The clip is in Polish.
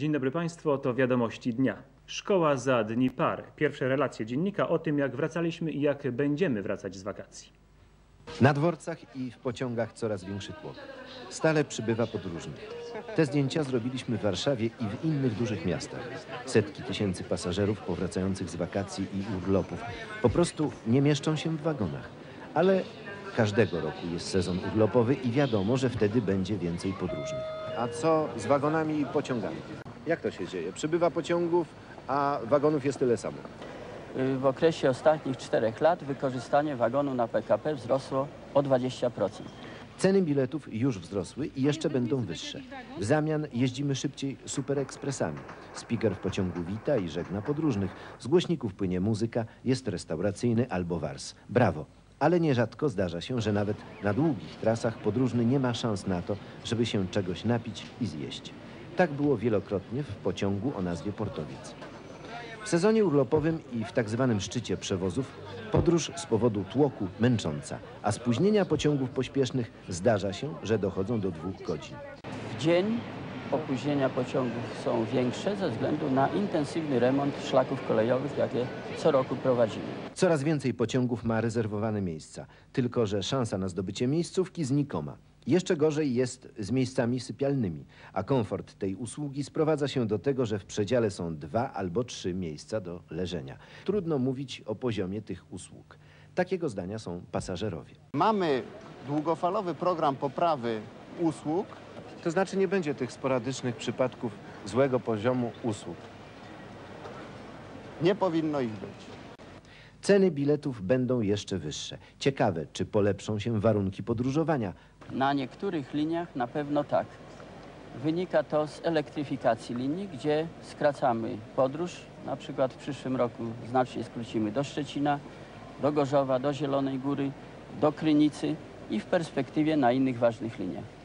Dzień dobry Państwu, to wiadomości dnia. Szkoła za dni par. Pierwsze relacje dziennika o tym, jak wracaliśmy i jak będziemy wracać z wakacji. Na dworcach i w pociągach coraz większy tłok. Stale przybywa podróżnych. Te zdjęcia zrobiliśmy w Warszawie i w innych dużych miastach. Setki tysięcy pasażerów powracających z wakacji i urlopów po prostu nie mieszczą się w wagonach. Ale każdego roku jest sezon urlopowy i wiadomo, że wtedy będzie więcej podróżnych. A co z wagonami i pociągami? Jak to się dzieje? Przybywa pociągów, a wagonów jest tyle samo. W okresie ostatnich 4 lat wykorzystanie wagonu na PKP wzrosło o 20%. Ceny biletów już wzrosły i jeszcze będą wyższe. W zamian jeździmy szybciej superekspresami. Speaker w pociągu wita i żegna podróżnych. Z głośników płynie muzyka, jest restauracyjny albo wars. Brawo! Ale nierzadko zdarza się, że nawet na długich trasach podróżny nie ma szans na to, żeby się czegoś napić i zjeść. Tak było wielokrotnie w pociągu o nazwie Portowiec. W sezonie urlopowym i w tak zwanym szczycie przewozów podróż z powodu tłoku męcząca, a spóźnienia pociągów pośpiesznych zdarza się, że dochodzą do 2 godzin. W dzień opóźnienia pociągów są większe ze względu na intensywny remont szlaków kolejowych, jakie co roku prowadzimy. Coraz więcej pociągów ma rezerwowane miejsca, tylko że szansa na zdobycie miejscówki znikoma. Jeszcze gorzej jest z miejscami sypialnymi, a komfort tej usługi sprowadza się do tego, że w przedziale są 2 albo 3 miejsca do leżenia. Trudno mówić o poziomie tych usług. Takiego zdania są pasażerowie. Mamy długofalowy program poprawy usług, to znaczy nie będzie tych sporadycznych przypadków złego poziomu usług. Nie powinno ich być. Ceny biletów będą jeszcze wyższe. Ciekawe, czy polepszą się warunki podróżowania. Na niektórych liniach na pewno tak. Wynika to z elektryfikacji linii, gdzie skracamy podróż. Na przykład w przyszłym roku znacznie skrócimy do Szczecina, do Gorzowa, do Zielonej Góry, do Krynicy i w perspektywie na innych ważnych liniach.